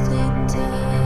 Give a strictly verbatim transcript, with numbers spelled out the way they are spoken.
wasted time.